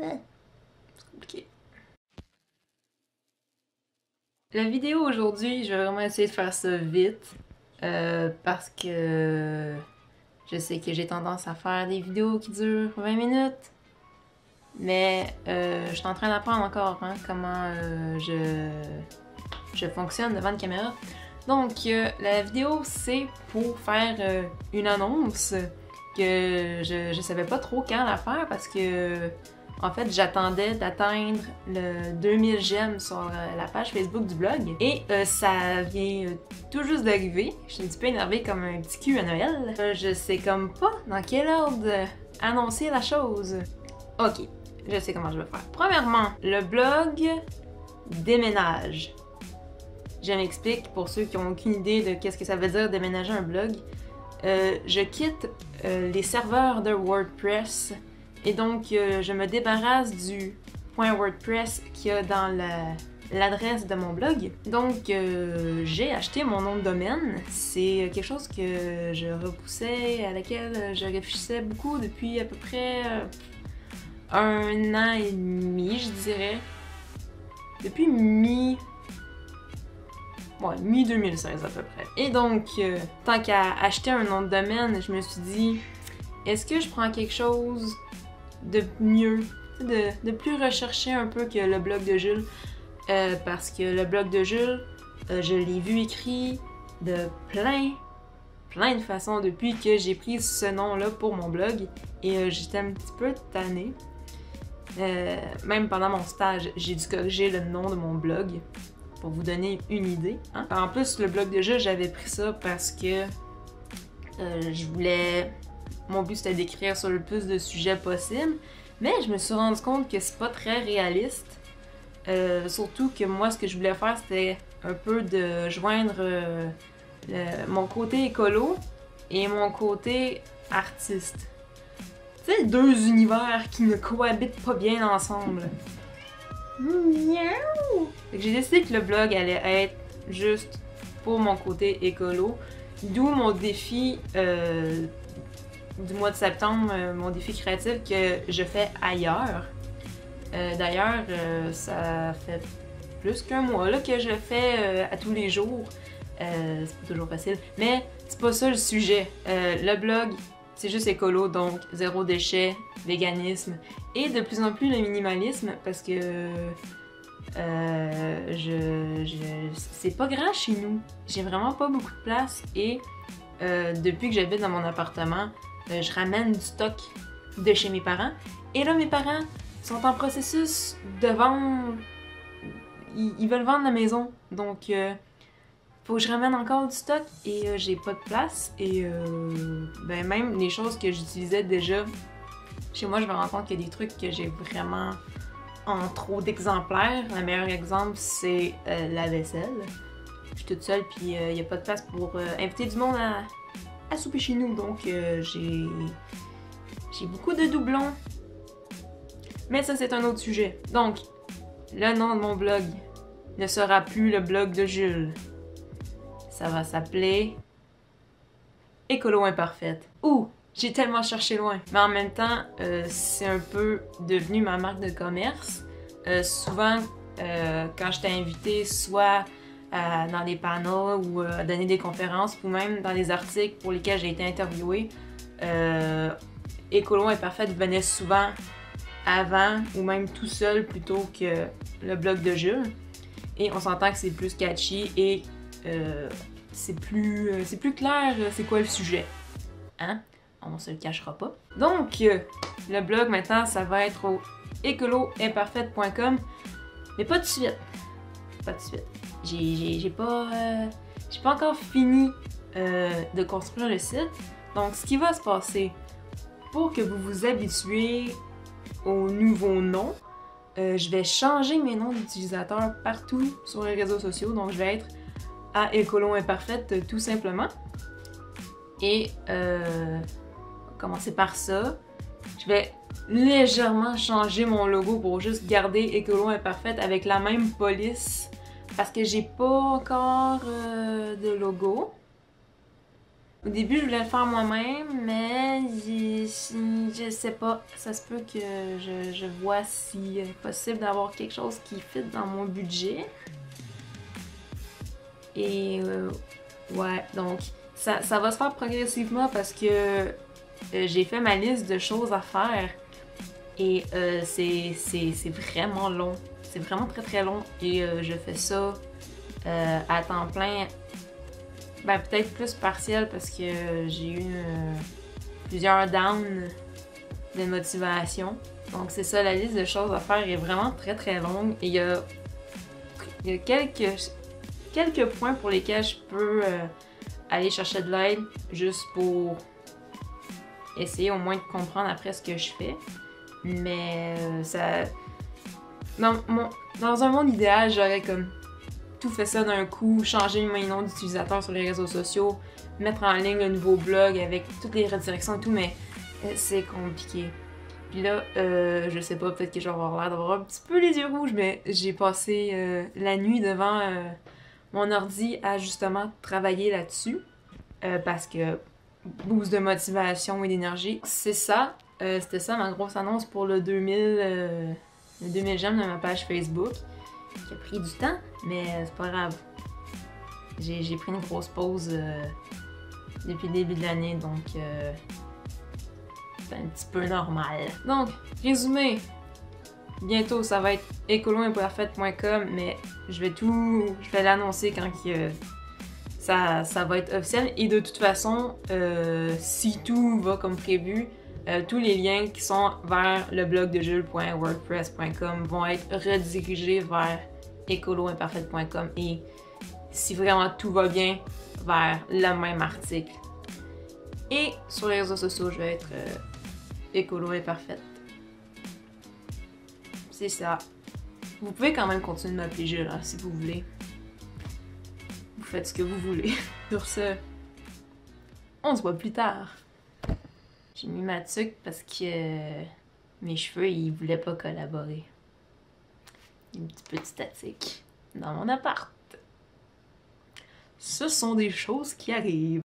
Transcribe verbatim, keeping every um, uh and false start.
C'est compliqué. La vidéo aujourd'hui, je vais vraiment essayer de faire ça vite euh, parce que je sais que j'ai tendance à faire des vidéos qui durent vingt minutes. Mais euh, je suis en train d'apprendre encore hein, comment euh, je, je fonctionne devant une caméra. Donc euh, la vidéo c'est pour faire euh, une annonce que je ne savais pas trop quand la faire parce que en fait j'attendais d'atteindre le deux mille j'aime sur la page Facebook du blog et euh, ça vient tout juste d'arriver. Je suis un petit peu énervée comme un petit cul à Noël. Euh, je sais comme pas dans quel ordre annoncer la chose. Ok, je sais comment je vais faire. Premièrement, le blog déménage. Je m'explique pour ceux qui n'ont aucune idée de qu'est-ce que ça veut dire déménager un blog. Euh, je quitte euh, les serveurs de WordPress et donc euh, je me débarrasse du point WordPress qu'il y a dans l'adresse la, de mon blog. Donc euh, j'ai acheté mon nom de domaine. C'est quelque chose que je repoussais, à laquelle je réfléchissais beaucoup depuis à peu près... Euh, un an et demi, je dirais, depuis mi... Ouais, mi deux mille seize à peu près. Et donc, euh, tant qu'à acheter un nom de domaine, je me suis dit, est-ce que je prends quelque chose de mieux, de, de plus recherché un peu que le blog de Jules, euh, parce que le blog de Jules, euh, je l'ai vu écrit de plein... plein de façons depuis que j'ai pris ce nom-là pour mon blog et euh, j'étais un petit peu tannée. Euh, même pendant mon stage, j'ai dû corriger le nom de mon blog pour vous donner une idée. Hein. En plus, le blog de jeu, j'avais pris ça parce que euh, je voulais... Mon but, c'était d'écrire sur le plus de sujets possible, mais je me suis rendu compte que c'est pas très réaliste. Euh, surtout que moi, ce que je voulais faire, c'était un peu de joindre... Euh, Le, mon côté écolo et mon côté artiste. C'est deux univers qui ne cohabitent pas bien ensemble. Miaou! J'ai décidé que le blog allait être juste pour mon côté écolo, d'où mon défi euh, du mois de septembre, euh, mon défi créatif que je fais ailleurs. Euh, D'ailleurs, euh, ça fait plus qu'un mois là, que je le fais euh, à tous les jours. Euh, c'est pas toujours facile, mais c'est pas ça le sujet. Euh, le blog, c'est juste écolo, donc zéro déchet, véganisme et de plus en plus le minimalisme parce que euh, je, je, c'est pas grand chez nous. J'ai vraiment pas beaucoup de place et euh, depuis que j'habite dans mon appartement, euh, je ramène du stock de chez mes parents et là mes parents sont en processus de vendre, ils, ils veulent vendre la maison, donc euh, faut que je ramène encore du stock et euh, j'ai pas de place et euh, ben même les choses que j'utilisais déjà chez moi, je me rends compte qu'il y a des trucs que j'ai vraiment en trop d'exemplaires. Le meilleur exemple, c'est euh, la vaisselle. Je suis toute seule puis il euh, n'y a pas de place pour euh, inviter du monde à, à souper chez nous, donc euh, j'ai j'ai beaucoup de doublons. Mais ça, c'est un autre sujet. Donc, le nom de mon blog ne sera plus le blog de Jules. Ça va s'appeler Écolo Imparfaite. Ouh, j'ai tellement cherché loin. Mais en même temps, euh, c'est un peu devenu ma marque de commerce. Euh, souvent, euh, quand j'étais invitée, soit euh, dans des panneaux ou euh, à donner des conférences, ou même dans des articles pour lesquels j'ai été interviewée, euh, Écolo Imparfaite venait souvent avant ou même tout seul plutôt que le blog de Jules. Et on s'entend que c'est plus catchy et Euh, c'est plus, euh, plus clair euh, c'est quoi le sujet, hein? On se le cachera pas. Donc, euh, le blog maintenant, ça va être au écolo imparfaite point com, mais pas de suite, pas de suite. J'ai pas, euh, j'ai pas encore fini euh, de construire le site, donc ce qui va se passer, pour que vous vous habituez aux nouveaux noms, euh, je vais changer mes noms d'utilisateurs partout sur les réseaux sociaux, donc je vais être à Écolo Imparfaite tout simplement. Et euh, on va commencer par ça. Je vais légèrement changer mon logo pour juste garder Écolo Imparfaite avec la même police parce que j'ai pas encore euh, de logo. Au début, je voulais le faire moi-même, mais je sais pas. Ça se peut que je, je vois si possible d'avoir quelque chose qui fit dans mon budget. Et euh, ouais, donc ça, ça va se faire progressivement parce que euh, j'ai fait ma liste de choses à faire. Et euh, c'est vraiment long. C'est vraiment très très long. Et euh, je fais ça euh, à temps plein. Ben, peut-être plus partiel parce que j'ai eu euh, plusieurs downs de motivation. Donc c'est ça, la liste de choses à faire est vraiment très très longue. Et il y a, il y a quelques, quelques points pour lesquels je peux euh, aller chercher de l'aide juste pour essayer au moins de comprendre après ce que je fais. Mais euh, ça... Dans, mon... Dans un monde idéal, j'aurais comme... fait ça d'un coup, changer mes noms d'utilisateurs sur les réseaux sociaux, mettre en ligne le nouveau blog avec toutes les redirections et tout, mais c'est compliqué. Puis là, euh, je sais pas, peut-être que je vais avoir l'air d'avoir un petit peu les yeux rouges, mais j'ai passé euh, la nuit devant euh, mon ordi à justement travailler là-dessus, euh, parce que boost de motivation et d'énergie, c'est ça, euh, c'était ça ma grosse annonce pour le deux mille, euh, le deux mille j'aime de ma page Facebook. Qui a pris du temps, mais c'est pas grave. J'ai pris une grosse pause euh, depuis le début de l'année, donc euh, c'est un petit peu normal. Donc, résumé, bientôt ça va être écolo imparfaite point com, mais je vais tout, je vais l'annoncer quand que, euh, ça, ça va être officiel. Et de toute façon, euh, si tout va comme prévu, Euh, tous les liens qui sont vers le blog de jules point wordpress point com vont être redirigés vers écolo imparfaite point com et si vraiment tout va bien, vers le même article. Et sur les réseaux sociaux, je vais être euh, écolo imparfaite. C'est ça. Vous pouvez quand même continuer de m'appeler Jules hein, si vous voulez. Vous faites ce que vous voulez. Sur ce, on se voit plus tard. J'ai mis ma tuque parce que euh, mes cheveux, ils voulaient pas collaborer. Une petite petite statique dans mon appart. Ce sont des choses qui arrivent.